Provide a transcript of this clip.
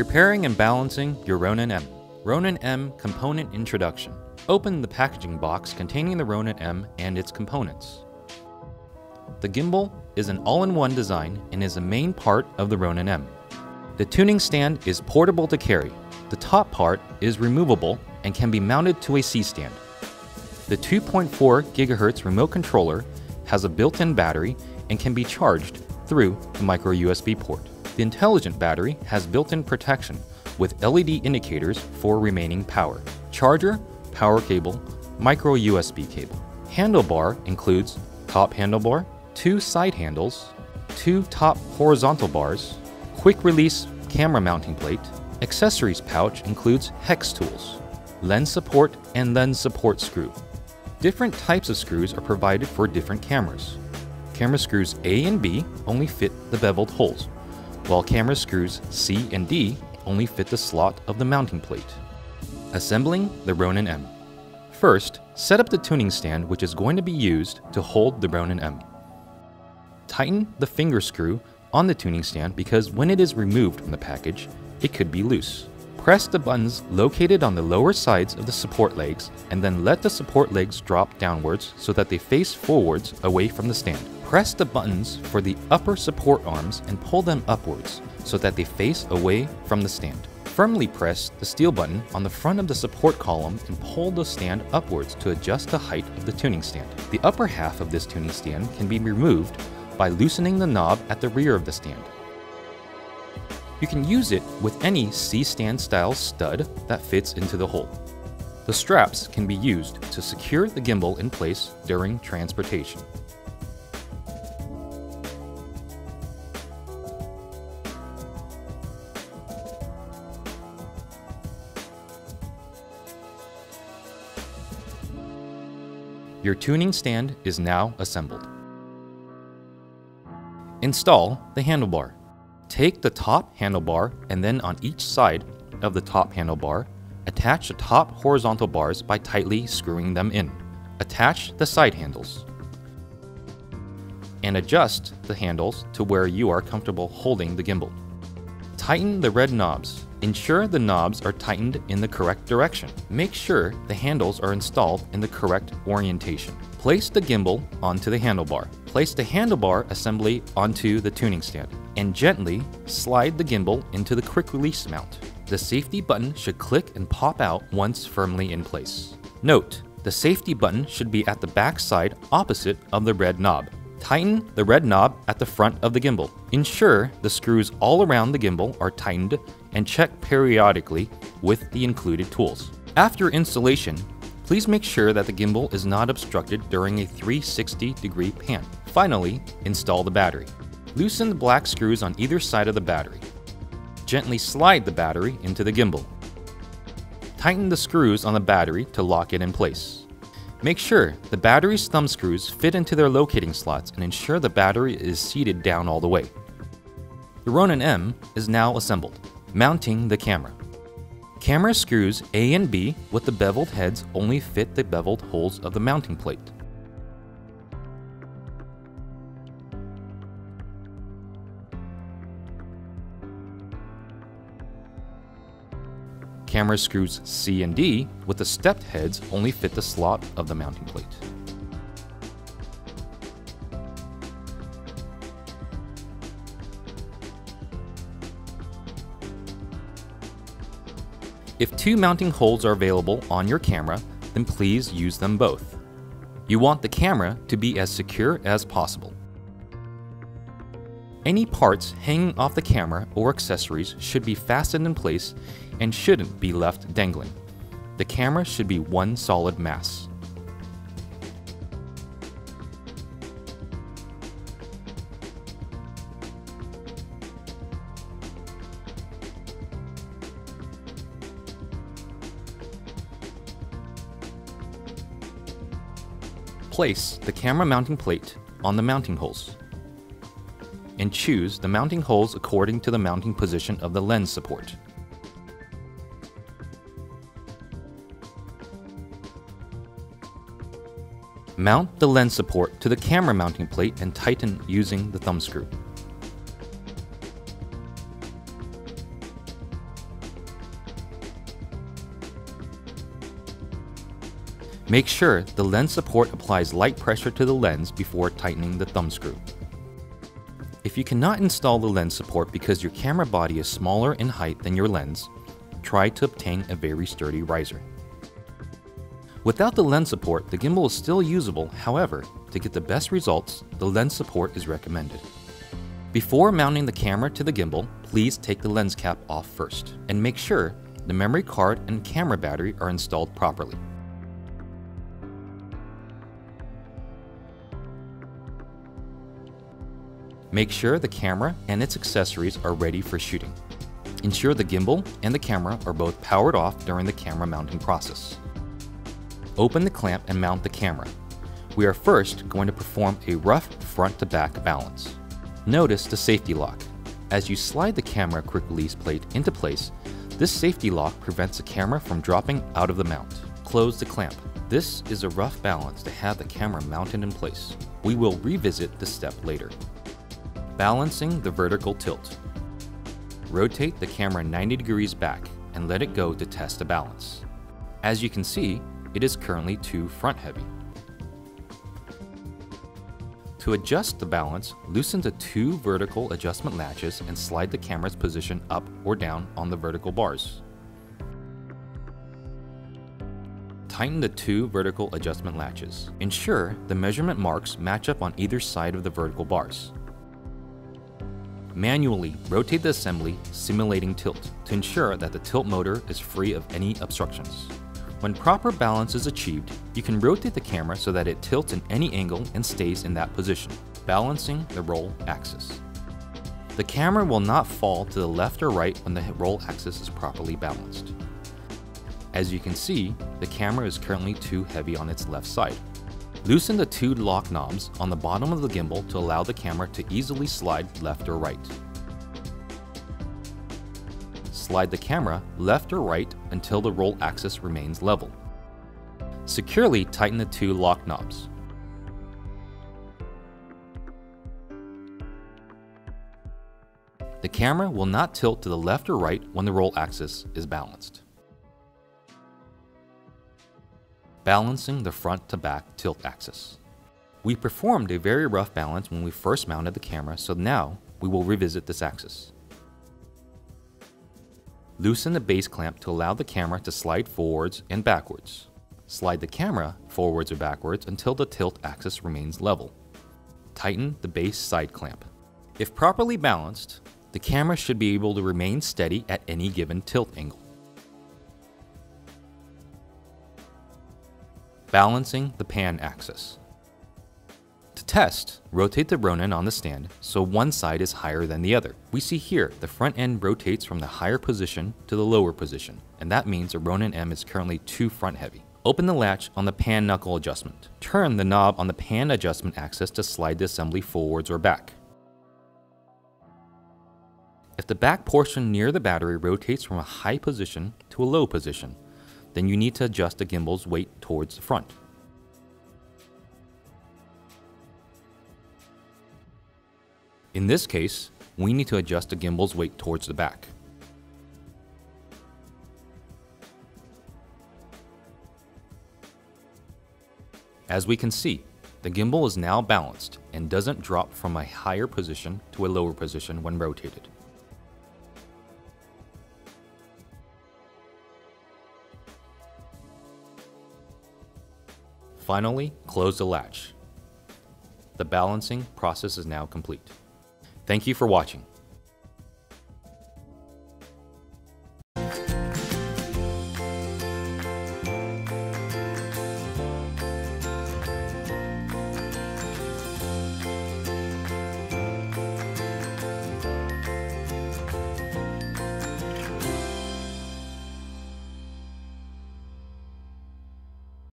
Preparing and balancing your Ronin-M. Ronin-M component introduction. Open the packaging box containing the Ronin-M and its components. The gimbal is an all-in-one design and is a main part of the Ronin-M. The tuning stand is portable to carry. The top part is removable and can be mounted to a C-stand. The 2.4 GHz remote controller has a built-in battery and can be charged through the micro USB port. The intelligent battery has built-in protection with LED indicators for remaining power. Charger, power cable, micro USB cable. Handlebar includes top handlebar, two side handles, two top horizontal bars, quick release camera mounting plate. Accessories pouch includes hex tools, lens support, and lens support screw. Different types of screws are provided for different cameras. Camera screws A and B only fit the beveled holes, while camera screws C and D only fit the slot of the mounting plate. Assembling the Ronin-M. First, set up the tuning stand, which is going to be used to hold the Ronin-M. Tighten the finger screw on the tuning stand because when it is removed from the package, it could be loose. Press the buttons located on the lower sides of the support legs and then let the support legs drop downwards so that they face forwards away from the stand. Press the buttons for the upper support arms and pull them upwards so that they face away from the stand. Firmly press the steel button on the front of the support column and pull the stand upwards to adjust the height of the tuning stand. The upper half of this tuning stand can be removed by loosening the knob at the rear of the stand. You can use it with any C-stand style stud that fits into the hole. The straps can be used to secure the gimbal in place during transportation. Your tuning stand is now assembled. Install the handlebar. Take the top handlebar and then on each side of the top handlebar, attach the top horizontal bars by tightly screwing them in. Attach the side handles and adjust the handles to where you are comfortable holding the gimbal. Tighten the red knobs. Ensure the knobs are tightened in the correct direction. Make sure the handles are installed in the correct orientation. Place the gimbal onto the handlebar. Place the handlebar assembly onto the tuning stand and gently slide the gimbal into the quick release mount. The safety button should click and pop out once firmly in place. Note, the safety button should be at the back side opposite of the red knob. Tighten the red knob at the front of the gimbal. Ensure the screws all around the gimbal are tightened and check periodically with the included tools. After installation, please make sure that the gimbal is not obstructed during a 360-degree pan. Finally, install the battery. Loosen the black screws on either side of the battery. Gently slide the battery into the gimbal. Tighten the screws on the battery to lock it in place. Make sure the battery's thumb screws fit into their locating slots and ensure the battery is seated down all the way. The Ronin-M is now assembled. Mounting the camera. Camera screws A and B with the beveled heads only fit the beveled holes of the mounting plate. Camera screws C and D with the stepped heads only fit the slot of the mounting plate. If two mounting holes are available on your camera, then please use them both. You want the camera to be as secure as possible. Any parts hanging off the camera or accessories should be fastened in place and shouldn't be left dangling. The camera should be one solid mass. Place the camera mounting plate on the mounting holes and choose the mounting holes according to the mounting position of the lens support. Mount the lens support to the camera mounting plate and tighten using the thumb screw. Make sure the lens support applies light pressure to the lens before tightening the thumb screw. If you cannot install the lens support because your camera body is smaller in height than your lens, try to obtain a very sturdy riser. Without the lens support, the gimbal is still usable. However, to get the best results, the lens support is recommended. Before mounting the camera to the gimbal, please take the lens cap off first and make sure the memory card and camera battery are installed properly. Make sure the camera and its accessories are ready for shooting. Ensure the gimbal and the camera are both powered off during the camera mounting process. Open the clamp and mount the camera. We are first going to perform a rough front-to-back balance. Notice the safety lock. As you slide the camera quick release plate into place, this safety lock prevents the camera from dropping out of the mount. Close the clamp. This is a rough balance to have the camera mounted in place. We will revisit this step later. Balancing the vertical tilt. Rotate the camera 90 degrees back and let it go to test the balance. As you can see, it is currently too front heavy. To adjust the balance, loosen the two vertical adjustment latches and slide the camera's position up or down on the vertical bars. Tighten the two vertical adjustment latches. Ensure the measurement marks match up on either side of the vertical bars. Manually rotate the assembly, simulating tilt, to ensure that the tilt motor is free of any obstructions. When proper balance is achieved, you can rotate the camera so that it tilts in any angle and stays in that position, balancing the roll axis. The camera will not fall to the left or right when the roll axis is properly balanced. As you can see, the camera is currently too heavy on its left side. Loosen the two lock knobs on the bottom of the gimbal to allow the camera to easily slide left or right. Slide the camera left or right until the roll axis remains level. Securely tighten the two lock knobs. The camera will not tilt to the left or right when the roll axis is balanced. Balancing the front-to-back tilt axis. We performed a very rough balance when we first mounted the camera, so now we will revisit this axis. Loosen the base clamp to allow the camera to slide forwards and backwards. Slide the camera forwards or backwards until the tilt axis remains level. Tighten the base side clamp. If properly balanced, the camera should be able to remain steady at any given tilt angle. Balancing the pan axis. To test, rotate the Ronin on the stand so one side is higher than the other. We see here the front end rotates from the higher position to the lower position, and that means the Ronin-M is currently too front heavy. Open the latch on the pan knuckle adjustment. Turn the knob on the pan adjustment axis to slide the assembly forwards or back. If the back portion near the battery rotates from a high position to a low position, then you need to adjust the gimbal's weight towards the front. In this case, we need to adjust the gimbal's weight towards the back. As we can see, the gimbal is now balanced and doesn't drop from a higher position to a lower position when rotated. Finally, close the latch. The balancing process is now complete. Thank you for watching.